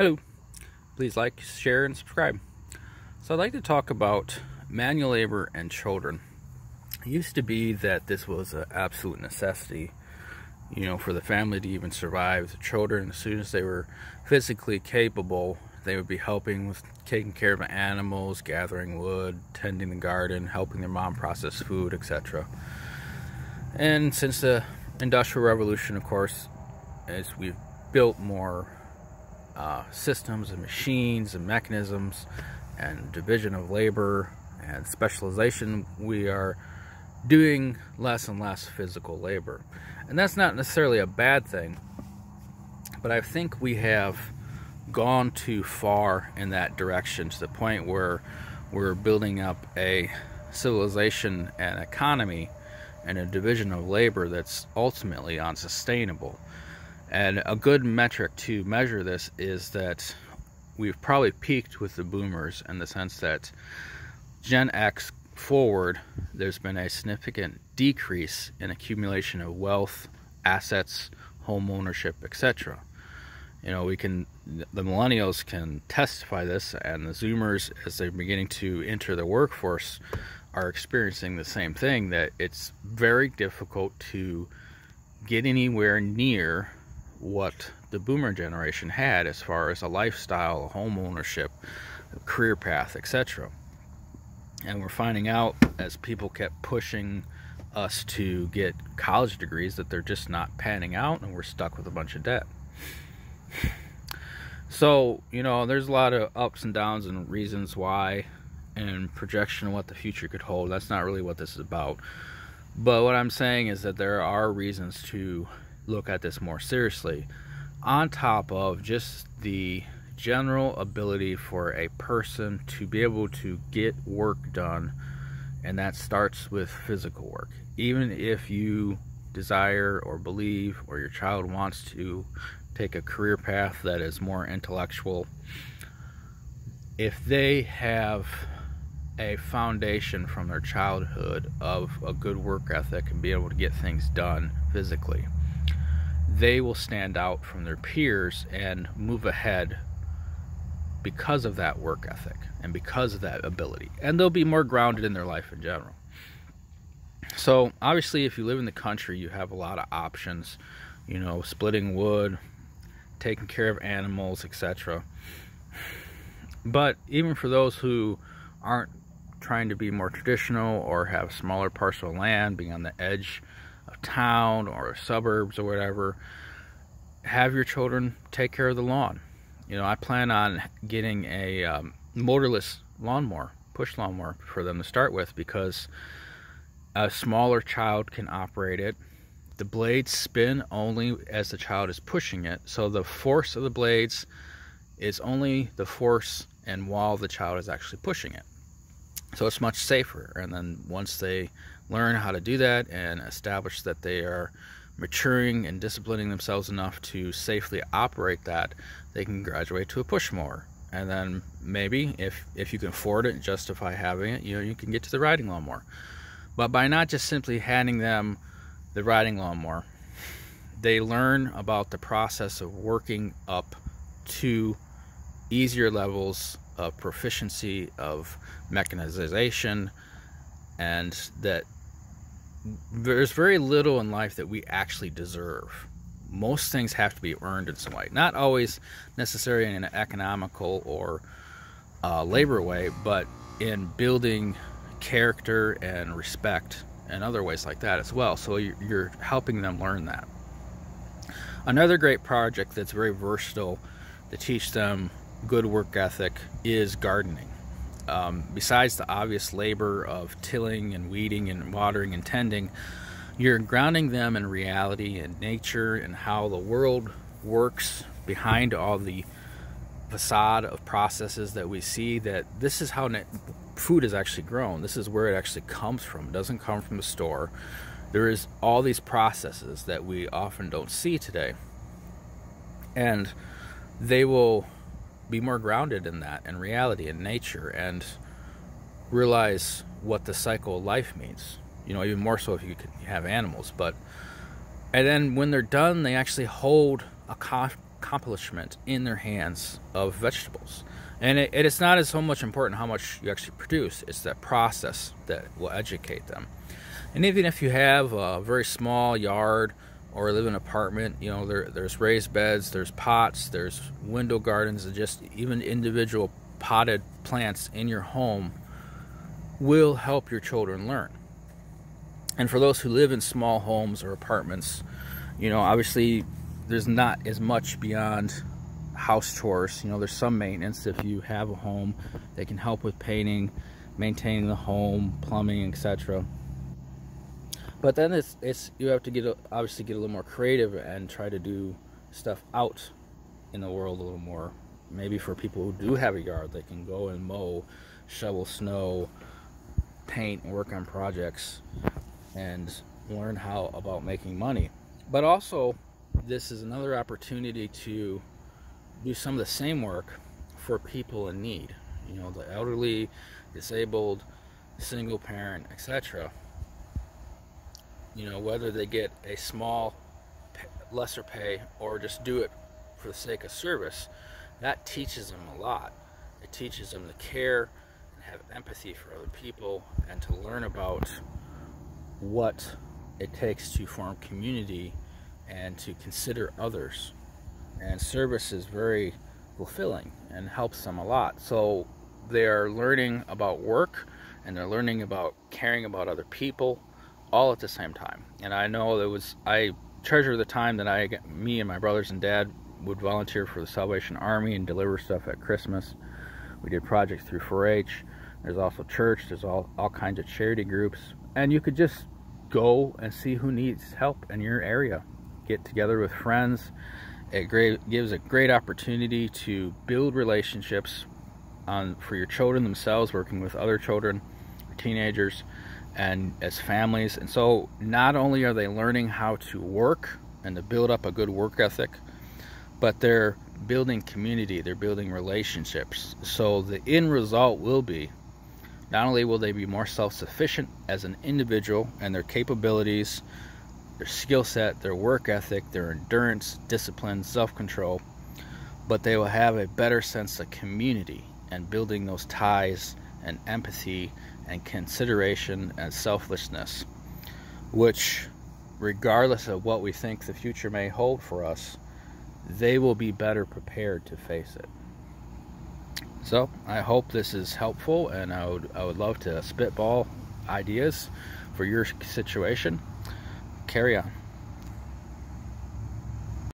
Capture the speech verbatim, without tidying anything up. Hello, please like, share, and subscribe. So I'd like to talk about manual labor and children. It used to be that this was an absolute necessity, you know, for the family to even survive. The children, as soon as they were physically capable, they would be helping with taking care of animals, gathering wood, tending the garden, helping their mom process food, et cetera. And since the Industrial Revolution, of course, as we've built more Uh, systems and machines and mechanisms and division of labor and specialization, we are doing less and less physical labor. And that's not necessarily a bad thing, but I think we have gone too far in that direction, to the point where we're building up a civilization and economy and a division of labor that's ultimately unsustainable. And a good metric to measure this is that we've probably peaked with the boomers, in the sense that Gen X forward, there's been a significant decrease in accumulation of wealth, assets, home ownership, et cetera. You know, we can, the millennials can testify this, and the Zoomers, as they're beginning to enter the workforce, are experiencing the same thing, that it's very difficult to get anywhere near what the boomer generation had as far as a lifestyle, a home ownership, a career path, et cetera. And we're finding out, as people kept pushing us to get college degrees, that they're just not panning out, and we're stuck with a bunch of debt. So, you know, there's a lot of ups and downs and reasons why, and projection of what the future could hold. That's not really what this is about. But what I'm saying is that there are reasons to look at this more seriously, on top of just the general ability for a person to be able to get work done, and that starts with physical work. Even if you desire or believe, or your child wants to take a career path that is more intellectual, if they have a foundation from their childhood of a good work ethic and be able to get things done physically, they will stand out from their peers and move ahead because of that work ethic and because of that ability. And they'll be more grounded in their life in general. So obviously, if you live in the country, you have a lot of options, you know, splitting wood, taking care of animals, et cetera. But even for those who aren't trying to be more traditional or have smaller parcel of land, being on the edge of town or suburbs or whatever, have your children take care of the lawn. You know, I plan on getting a um, motorless lawnmower, push lawnmower, for them to start with, because a smaller child can operate it. The blades spin only as the child is pushing it, so the force of the blades is only the force and while the child is actually pushing it. So it's much safer. And then once they learn how to do that and establish that they are maturing and disciplining themselves enough to safely operate that, they can graduate to a push mower. And then maybe, if, if you can afford it and justify having it, you know, you can get to the riding lawnmower. But by not just simply handing them the riding lawnmower, they learn about the process of working up to easier levels of proficiency, of mechanization, and that there's very little in life that we actually deserve. Most things have to be earned in some way, not always necessarily in an economical or uh, labor way, but in building character and respect and other ways like that as well. So you're helping them learn that. Another great project that's very versatile to teach them good work ethic is gardening. Um, besides the obvious labor of tilling and weeding and watering and tending, you're grounding them in reality and nature and how the world works behind all the facade of processes that we see, that this is how food is actually grown. This is where it actually comes from. It doesn't come from the store. There is all these processes that we often don't see today. And they will be more grounded in that, in reality, in nature, and realize what the cycle of life means. You know, even more so if you have animals. But and then when they're done, they actually hold a accomplishment in their hands of vegetables. And it, it is not as so much important how much you actually produce, it's that process that will educate them. And even if you have a very small yard or live in an apartment, you know, there, there's raised beds, there's pots, there's window gardens, and just even individual potted plants in your home will help your children learn. And for those who live in small homes or apartments, you know, obviously there's not as much beyond house chores. You know, there's some maintenance if you have a home. They can help with painting, maintaining the home, plumbing, et cetera. But then it's, it's you have to get obviously get a little more creative and try to do stuff out in the world a little more. Maybe for people who do have a yard, they can go and mow, shovel snow, paint, and work on projects and learn how about making money. But also, this is another opportunity to do some of the same work for people in need. You know, the elderly, disabled, single parent, et cetera. You know, whether they get a small, lesser pay, or just do it for the sake of service, that teaches them a lot. It teaches them to care and have empathy for other people and to learn about what it takes to form community and to consider others. And service is very fulfilling and helps them a lot. So they're learning about work and they're learning about caring about other people, all at the same time. And I know that was, I treasure the time that I, me and my brothers and dad would volunteer for the Salvation Army and deliver stuff at Christmas. We did projects through four H. There's also church, there's all, all kinds of charity groups. And you could just go and see who needs help in your area. Get together with friends. It great, gives a great opportunity to build relationships on, for your children themselves, working with other children, teenagers, and as families. And so not only are they learning how to work and to build up a good work ethic, but they're building community, they're building relationships. So the end result will be, not only will they be more self-sufficient as an individual and their capabilities, their skill set, their work ethic, their endurance, discipline, self-control, but they will have a better sense of community and building those ties and empathy and consideration and selflessness, which, regardless of what we think the future may hold for us, they will be better prepared to face it. So I hope this is helpful, and I would, I would love to spitball ideas for your situation. Carry on.